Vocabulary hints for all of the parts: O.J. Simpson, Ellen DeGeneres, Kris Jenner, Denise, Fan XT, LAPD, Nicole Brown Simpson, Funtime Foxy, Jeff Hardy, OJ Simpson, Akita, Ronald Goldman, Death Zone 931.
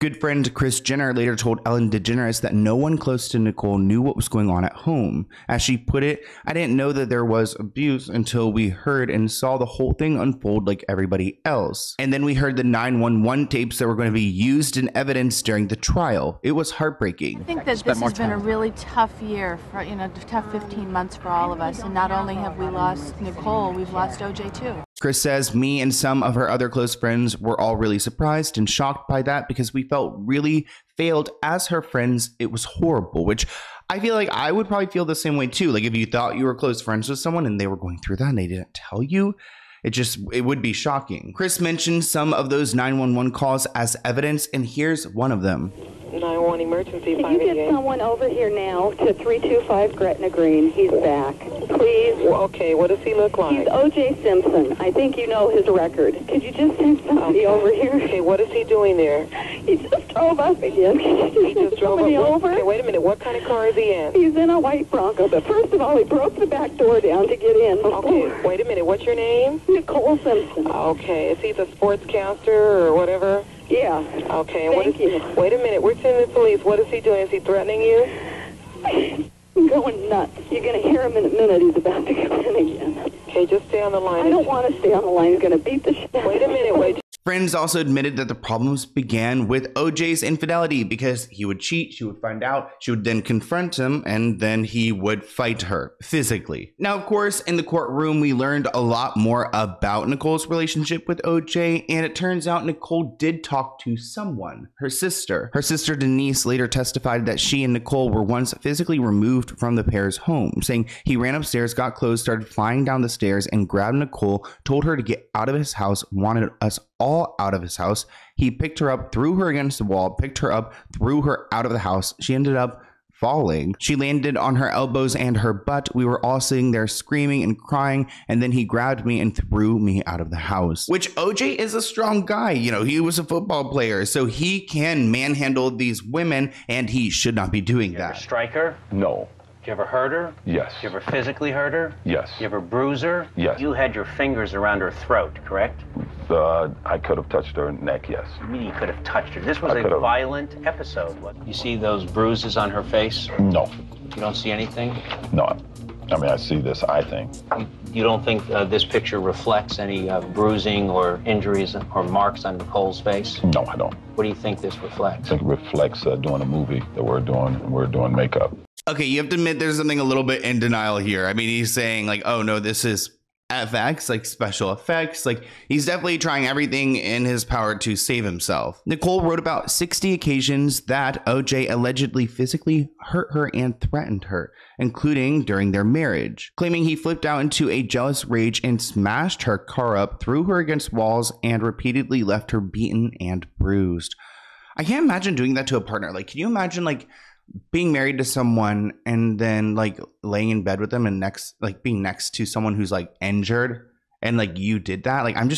Good friend Kris Jenner later told Ellen DeGeneres that no one close to Nicole knew what was going on at home. As she put it, I didn't know that there was abuse until we heard and saw the whole thing unfold like everybody else. And then we heard the 911 tapes that were going to be used in evidence during the trial. It was heartbreaking. I think that this has been a really tough year, for, you know, tough 15 months for all of us. And not only have we lost Nicole, we've lost OJ too. Kris says, me and some of her other close friends were all really surprised and shocked by that because we felt really failed as her friends. It was horrible, which I feel like I would probably feel the same way too. Like if you thought you were close friends with someone and they were going through that and they didn't tell you, it would be shocking. Kris mentioned some of those 911 calls as evidence, and here's one of them. 911 emergency. Can you get someone over here now to 325 Gretna Green? He's back. Please. Well, okay, what does he look like? He's OJ Simpson. I think you know his record. Could you just send somebody over here? Okay, what is he doing there? He just drove up again. He just drove up. Over. Okay, wait a minute. What kind of car is he in? He's in a white Bronco, but first of all, he broke the back door down to get in. Okay, wait a minute. What's your name? Nicole Simpson. Okay, is he the sportscaster or whatever? Yeah. Okay. Wait a minute. We're sending the police. What is he doing? Is he threatening you? I'm going nuts. You're going to hear him in a minute. He's about to come in again. Okay, just stay on the line. I don't want to stay on the line. He's going to beat the shit. Wait a minute. Wait. Friends also admitted that the problems began with OJ's infidelity because he would cheat, she would find out, she would then confront him, and then he would fight her physically. Now, of course, in the courtroom, we learned a lot more about Nicole's relationship with OJ, and it turns out Nicole did talk to someone, her sister. Her sister Denise later testified that she and Nicole were once physically removed from the pair's home, saying he ran upstairs, got clothes, started flying down the stairs, and grabbed Nicole, told her to get out of his house, wanted us all out of his house. He picked her up, threw her against the wall, picked her up, threw her out of the house. She ended up falling. She landed on her elbows and her butt. We were all sitting there screaming and crying, and then he grabbed me and threw me out of the house. Which OJ is a strong guy. You know, he was a football player, so he can manhandle these women, and he should not be doing that. You ever strike her? No. You ever hurt her? Yes. You ever physically hurt her? Yes. You ever bruise her? Yes. You had your fingers around her throat, correct? I could have touched her neck, yes. You mean you could have touched her? This was a violent episode. You see those bruises on her face? No. You don't see anything? No. I mean, I see this, I think. You don't think this picture reflects any bruising or injuries or marks on Nicole's face? No, I don't. What do you think this reflects? I think it reflects doing a movie that we're doing makeup. Okay, you have to admit there's something a little bit in denial here. I mean, he's saying like, oh no, this is FX, like special effects. Like he's definitely trying everything in his power to save himself. Nicole wrote about 60 occasions that OJ allegedly physically hurt her and threatened her, including during their marriage, claiming he flipped out into a jealous rage and smashed her car up, threw her against walls, and repeatedly left her beaten and bruised. I can't imagine doing that to a partner. Like, can you imagine like being married to someone and then like laying in bed with them and being next to someone who's like injured and like you did that? Like I'm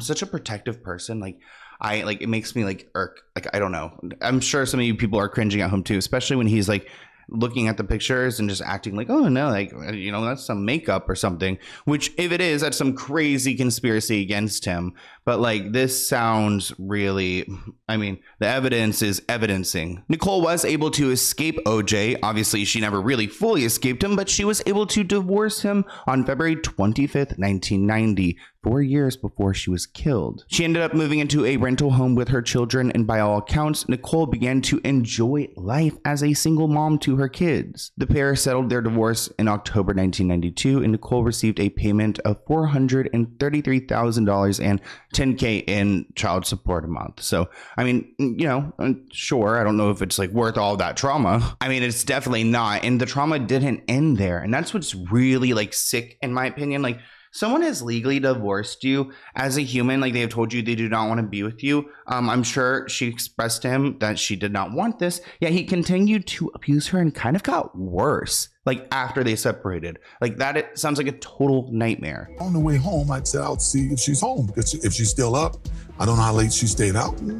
such a protective person. Like it makes me like irk. Like I don't know. I'm sure some of you people are cringing at home too, especially when he's like looking at the pictures and just acting like, oh no, like, you know, that's some makeup or something, which if it is, that's some crazy conspiracy against him. But like, this sounds really, I mean, the evidence is evidencing. Nicole was able to escape OJ. Obviously, she never really fully escaped him, but she was able to divorce him on February 25th, 1990. 4 years before she was killed. She ended up moving into a rental home with her children, and by all accounts, Nicole began to enjoy life as a single mom to her kids. The pair settled their divorce in October 1992, and Nicole received a payment of $433,000 and $10K in child support a month. So, I mean, you know, sure, I don't know if it's like worth all that trauma. I mean, it's definitely not, and the trauma didn't end there, and that's what's really like sick in my opinion. Like, someone has legally divorced you as a human. Like, they have told you they do not want to be with you. I'm sure she expressed to him that she did not want this, yet he continued to abuse her and kind of got worse, like, after they separated. Like, that it sounds like a total nightmare. On the way home, I said, I'll see if she's home. If she's still up, I don't know how late she stayed out. You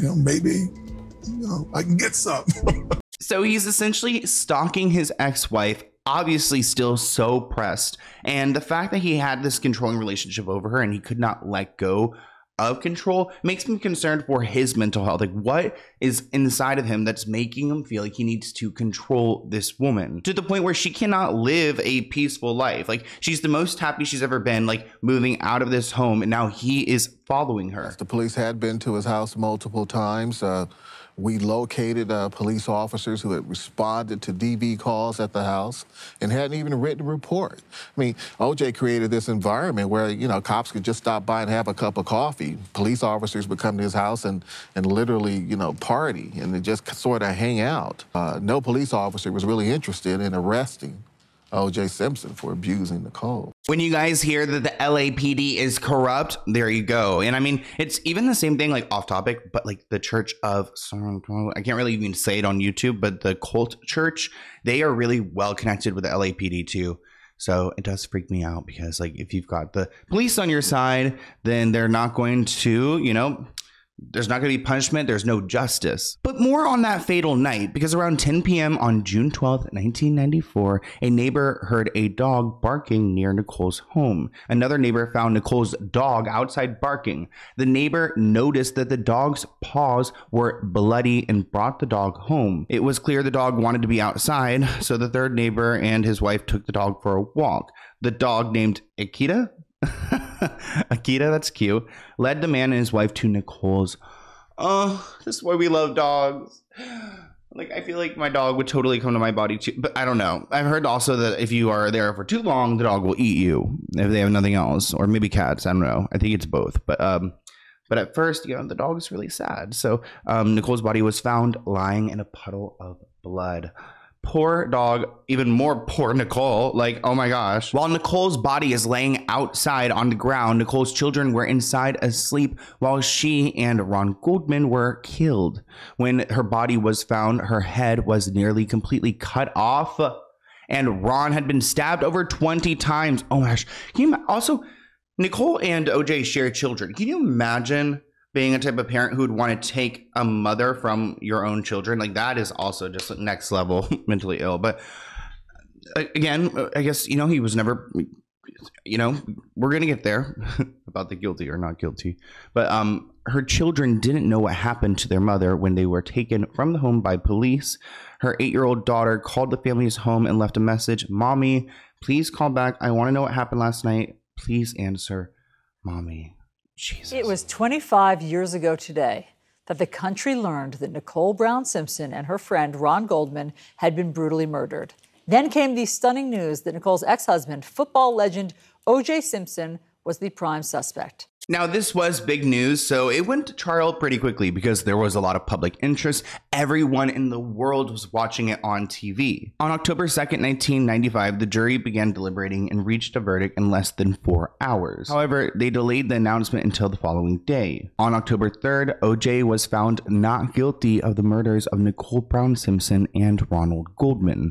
know maybe, you know, I can get some. So he's essentially stalking his ex-wife, obviously still so pressed, and the fact that he had this controlling relationship over her and he could not let go of control makes me concerned for his mental health. Like, what is inside of him that's making him feel like he needs to control this woman to the point where she cannot live a peaceful life? Like, she's the most happy she's ever been, like, moving out of this home, and now he is following her. The police had been to his house multiple times. We located police officers who had responded to DV calls at the house and hadn't even written a report. I mean, OJ created this environment where, you know, cops could just stop by and have a cup of coffee. Police officers would come to his house and literally, you know, party and just sort of hang out. No police officer was really interested in arresting OJ Simpson for abusing Nicole. When you guys hear that the LAPD is corrupt, there you go. And I mean, it's even the same thing, like off topic, but like the Church of, I can't really even say it on YouTube, but the cult church, they are really well connected with the LAPD too. So it does freak me out because, like, if you've got the police on your side, then they're not going to, you know, there's not going to be punishment. There's no justice. But more on that fatal night, because around 10 p.m. on June 12th, 1994, a neighbor heard a dog barking near Nicole's home. Another neighbor found Nicole's dog outside barking. The neighbor noticed that the dog's paws were bloody and brought the dog home. It was clear the dog wanted to be outside, so the third neighbor and his wife took the dog for a walk. The dog, named Akita, Akita, that's cute, led the man and his wife to Nicole's. Oh, this is why we love dogs. Like, I feel like my dog would totally come to my body too, but I don't know. I've heard also that if you are there for too long, the dog will eat you if they have nothing else, or maybe cats. I don't know. I think it's both, but at first, you know, the dog is really sad. So Nicole's body was found lying in a puddle of blood. Poor dog, even more poor Nicole. Like, oh my gosh. While Nicole's body is laying outside on the ground, Nicole's children were inside asleep while she and Ron Goldman were killed. When her body was found, her head was nearly completely cut off, and Ron had been stabbed over 20 times. Oh my gosh. Can you also, Nicole and OJ share children. Can you imagine being a type of parent who would want to take a mother from your own children? Like, that is also just next level mentally ill. But again, I guess, you know, he was never, you know, we're going to get there about the guilty or not guilty. But her children didn't know what happened to their mother when they were taken from the home by police. Her 8-year-old daughter called the family's home and left a message. Mommy, please call back. I want to know what happened last night. Please answer, Mommy. Jesus. It was 25 years ago today that the country learned that Nicole Brown Simpson and her friend Ron Goldman had been brutally murdered. Then came the stunning news that Nicole's ex-husband, football legend O.J. Simpson, was the prime suspect. Now, this was big news, so it went to trial pretty quickly because there was a lot of public interest. Everyone in the world was watching it on TV. On October 2nd, 1995, the jury began deliberating and reached a verdict in less than 4 hours. However, they delayed the announcement until the following day. On October 3rd, OJ was found not guilty of the murders of Nicole Brown Simpson and Ronald Goldman.